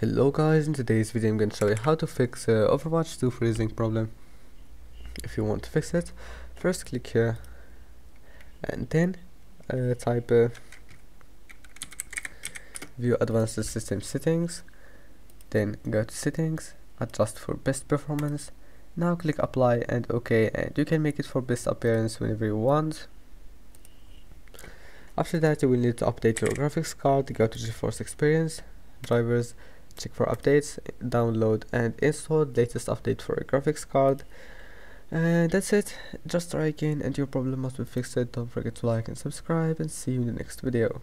Hello guys, in today's video I'm going to show you how to fix Overwatch 2 freezing problem. If you want to fix it, first click here and then type view advanced system settings, then go to settings, adjust for best performance, now click apply and OK, and you can make it for best appearance whenever you want. After that you will need to update your graphics card, go to GeForce Experience, drivers, check for updates, download and install latest update for a graphics card. And that's it. Just try again and your problem must be fixed. Don't forget to like and subscribe, and see you in the next video.